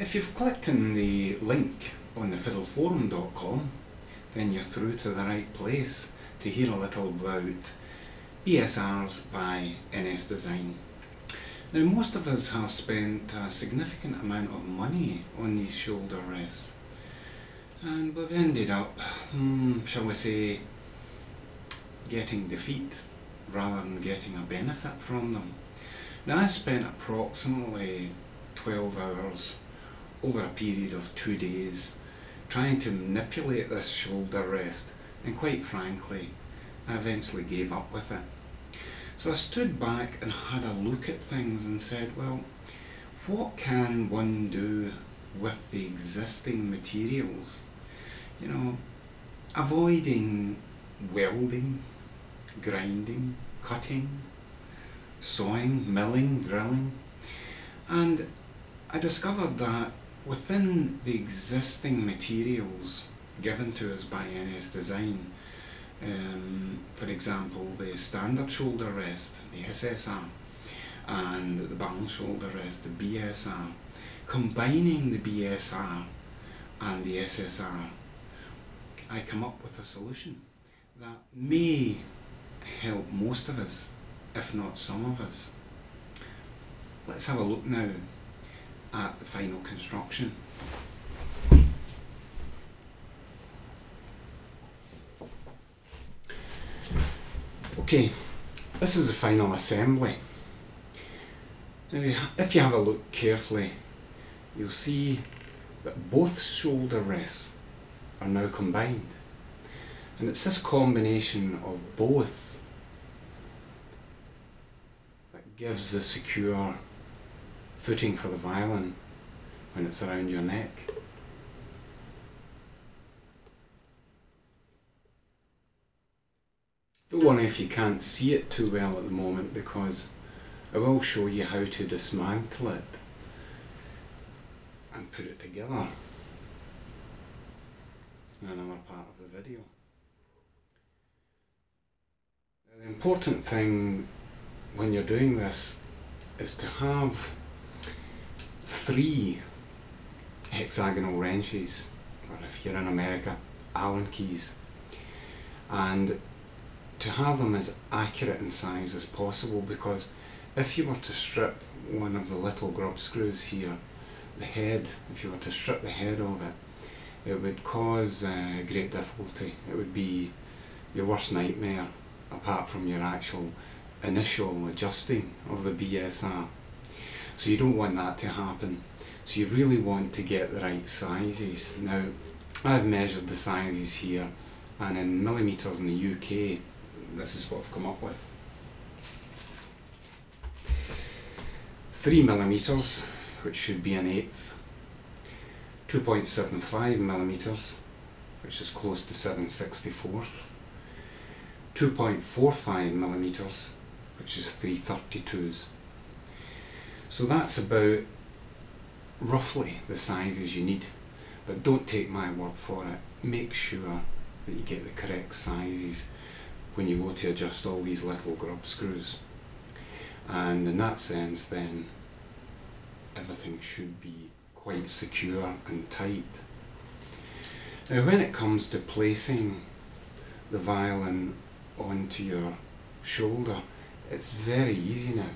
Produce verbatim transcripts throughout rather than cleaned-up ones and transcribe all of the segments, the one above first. If you've clicked on the link on the fiddle forum dot com, then you're through to the right place to hear a little about B S Rs by N S Design. Now, most of us have spent a significant amount of money on these shoulder rests, and we've ended up, hmm, shall we say, getting defeat rather than getting a benefit from them. Now, I spent approximately twelve hours over a period of two days trying to manipulate this shoulder rest, and quite frankly, I eventually gave up with it. So I stood back and had a look at things and said, well, what can one do with the existing materials? You know, avoiding welding, grinding, cutting, sawing, milling, drilling. And I discovered that within the existing materials given to us by N S Design, um, for example, the standard shoulder rest, the S S R, and the balance shoulder rest, the B S R, combining the B S R and the S S R, I come up with a solution that may help most of us, if not some of us. Let's have a look now at the final construction. Okay, this is the final assembly. Now, if you have a look carefully, you'll see that both shoulder rests are now combined, and it's this combination of both that gives the secure footing for the violin when it's around your neck. Don't worry if you can't see it too well at the moment, because I will show you how to dismantle it and put it together in another part of the video. Now, the important thing when you're doing this is to have three hexagonal wrenches, or if you're in America, Allen keys, and to have them as accurate in size as possible, because if you were to strip one of the little grub screws here, the head, if you were to strip the head of it, it would cause uh, great difficulty. It would be your worst nightmare, apart from your actual initial adjusting of the B S R. So you don't want that to happen. So you really want to get the right sizes. Now, I've measured the sizes here, and in millimetres in the U K, this is what I've come up with. Three millimetres, which should be an eighth. two point seven five millimetres, which is close to seven sixty-fourths. two point four five millimetres, which is three thirty-twos. So that's about roughly the sizes you need, but don't take my word for it. Make sure that you get the correct sizes when you go to adjust all these little grub screws. And in that sense, then, everything should be quite secure and tight. Now, when it comes to placing the violin onto your shoulder, it's very easy now.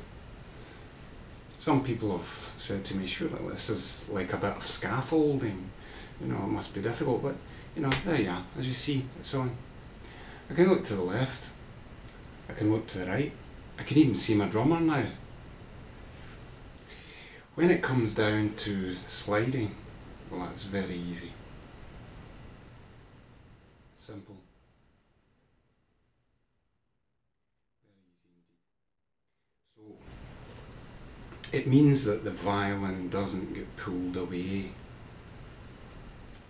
Some people have said to me, sure, this is like a bit of scaffolding, you know, it must be difficult, but, you know, there you are, as you see, it's on. I can look to the left, I can look to the right, I can even see my drummer now. When it comes down to sliding, well, that's very easy. Simple. It means that the violin doesn't get pulled away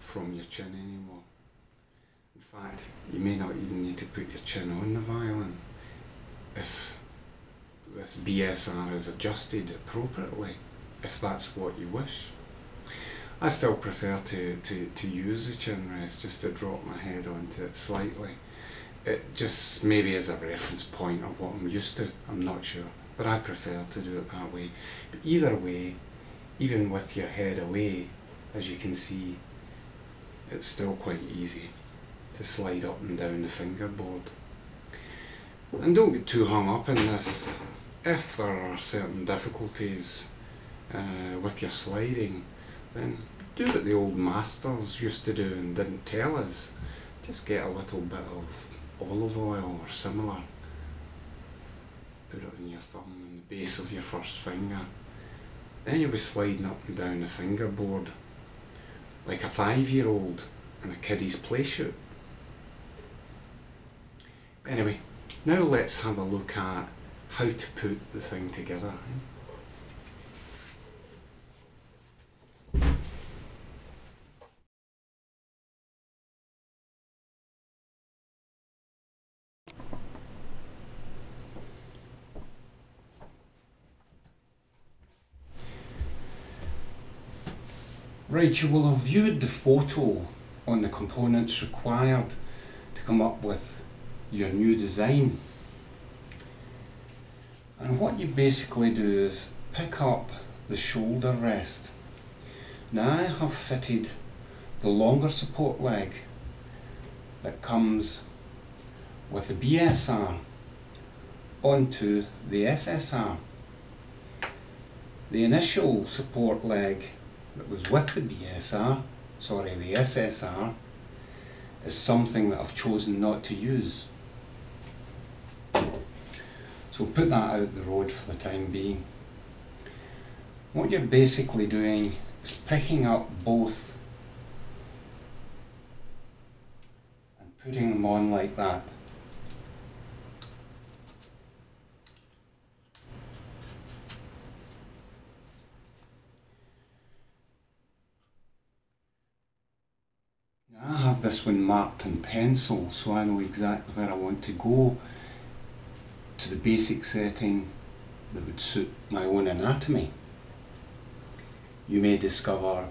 from your chin anymore. In fact, you may not even need to put your chin on the violin if this B S R is adjusted appropriately, if that's what you wish. I still prefer to, to, to use the chin rest, just to drop my head onto it slightly. It just maybe is a reference point of what I'm used to, I'm not sure. But I prefer to do it that way. But either way, even with your head away, as you can see, it's still quite easy to slide up and down the fingerboard. And don't get too hung up in this. If there are certain difficulties uh, with your sliding, then do what the old masters used to do and didn't tell us. Just get a little bit of olive oil or similar. Put it on your thumb and the base of your first finger. Then you'll be sliding up and down the fingerboard like a five-year-old in a kiddie's play shoot. Anyway, now let's have a look at how to put the thing together. Right, you will have viewed the photo on the components required to come up with your new design. And what you basically do is pick up the shoulder rest. Now I have fitted the longer support leg that comes with the B S R onto the S S R. The initial support leg that was with the B S R, sorry the S S R, is something that I've chosen not to use. So put that out the road for the time being. What you're basically doing is picking up both and putting them on like that. This one marked in pencil, so I know exactly where I want to go to the basic setting that would suit my own anatomy. You may discover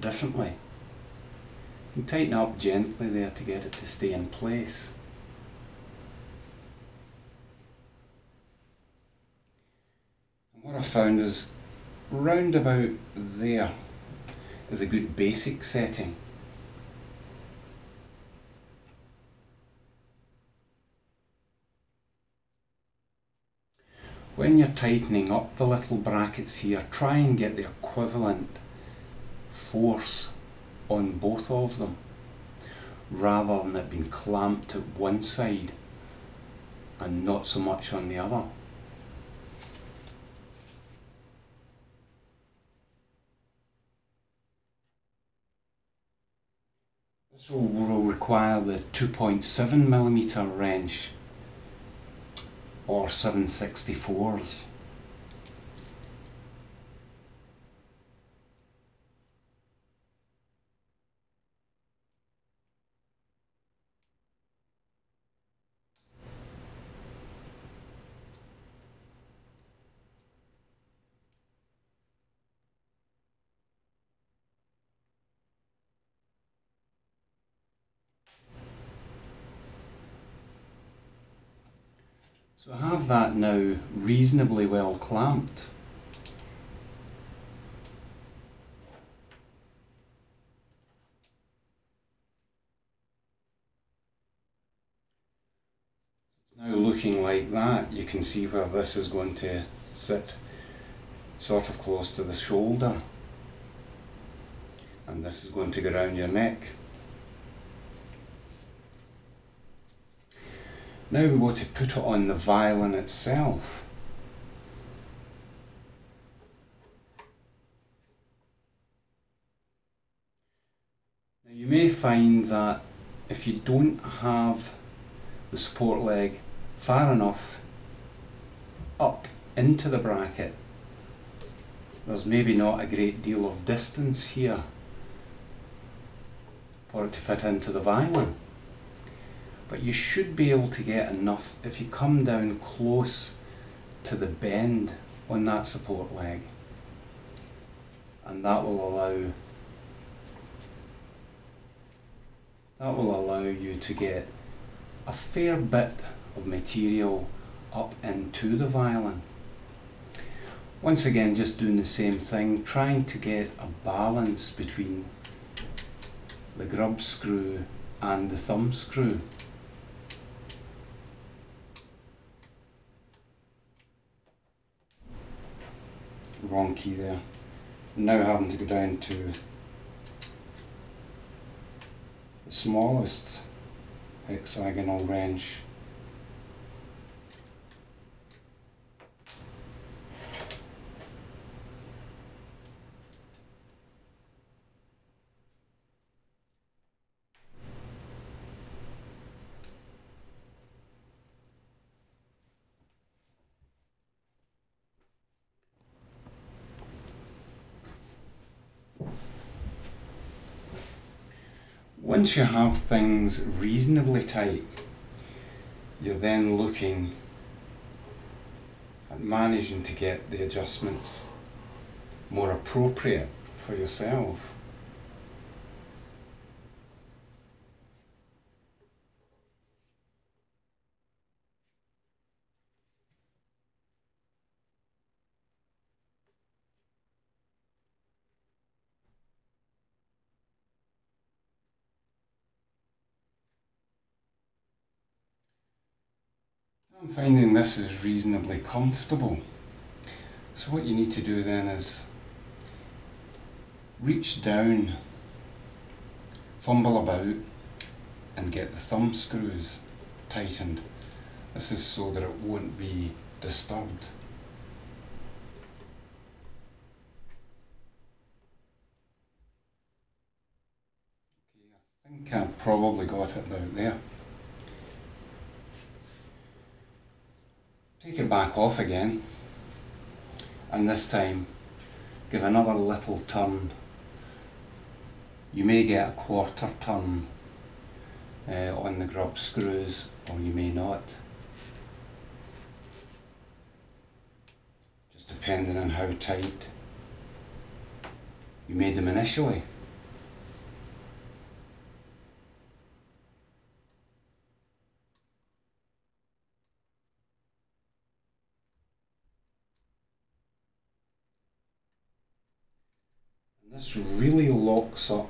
differently. You can tighten up gently there to get it to stay in place. And what I've found is round about there is a good basic setting. When you're tightening up the little brackets here, try and get the equivalent force on both of them, rather than it being clamped at one side and not so much on the other. This will require the two point seven millimeter wrench or seven sixty-fours. So I have that now reasonably well clamped. It's now looking like that. You can see where this is going to sit sort of close to the shoulder, and this is going to go around your neck. Now we want to put it on the violin itself. Now you may find that if you don't have the support leg far enough up into the bracket, there's maybe not a great deal of distance here for it to fit into the violin. But you should be able to get enough if you come down close to the bend on that support leg, and that will allow that will allow you to get a fair bit of material up into the violin. Once again, just doing the same thing, trying to get a balance between the grub screw and the thumb screw. Wrong key there. Now having to go down to the smallest hexagonal wrench. Once you have things reasonably tight, you're then looking at managing to get the adjustments more appropriate for yourself. I'm finding this is reasonably comfortable. So what you need to do then is reach down, fumble about, and get the thumb screws tightened. This is so that it won't be disturbed. Okay, I think I probably got it about there. Take it back off again, and this time give another little turn. You may get a quarter turn uh, on the grub screws, or you may not. Just depending on how tight you made them initially. This really locks up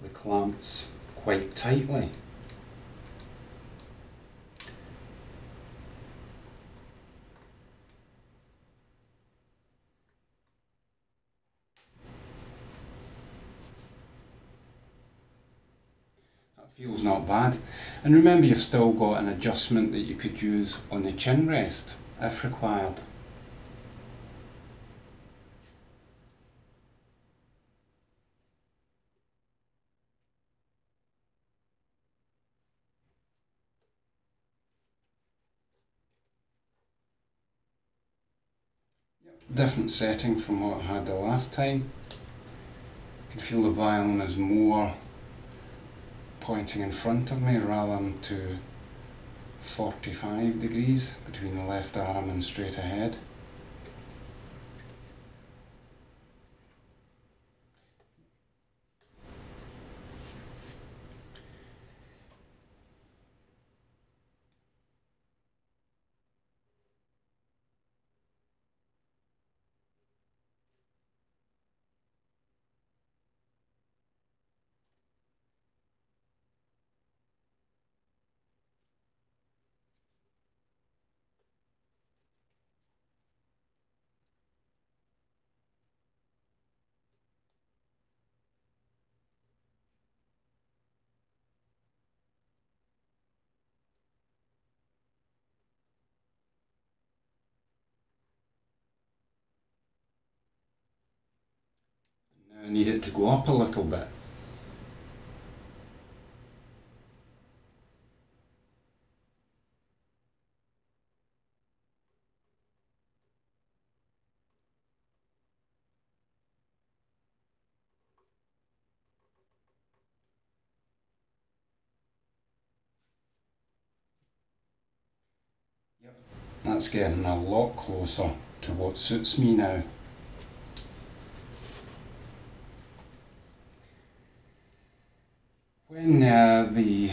the clamps quite tightly. That feels not bad. And remember, you've still got an adjustment that you could use on the chin rest if required. Different setting from what I had the last time. I can feel the violin is more pointing in front of me rather than to forty-five degrees between the left arm and straight ahead. I need it to go up a little bit. Yep, that's getting a lot closer to what suits me now. When uh, the,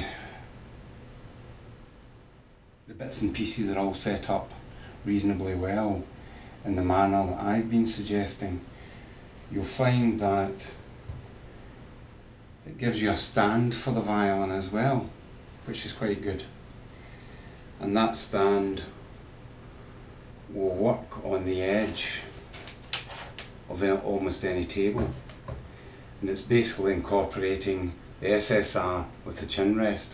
the bits and pieces are all set up reasonably well, in the manner that I've been suggesting, you'll find that it gives you a stand for the violin as well, which is quite good. And that stand will work on the edge of almost any table. And it's basically incorporating the S S R with the chin rest.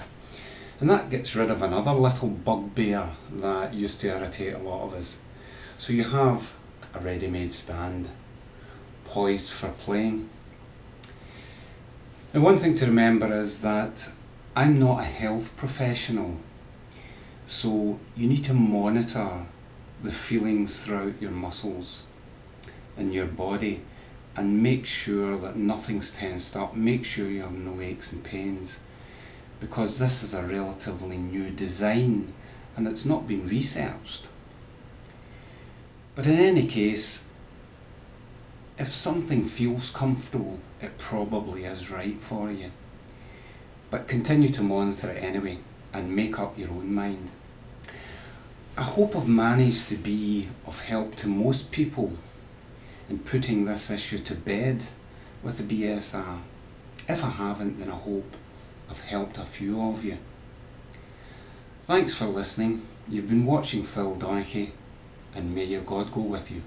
And that gets rid of another little bugbear that used to irritate a lot of us. So you have a ready-made stand poised for playing. Now, one thing to remember is that I'm not a health professional, so you need to monitor the feelings throughout your muscles and your body and make sure that nothing's tensed up, make sure you have no aches and pains, because this is a relatively new design and it's not been researched. But in any case, if something feels comfortable, it probably is right for you. But continue to monitor it anyway and make up your own mind. I hope I've managed to be of help to most people in putting this issue to bed with the B S R. If I haven't, then I hope I've helped a few of you. Thanks for listening. You've been watching Phil Donaghy, and may your God go with you.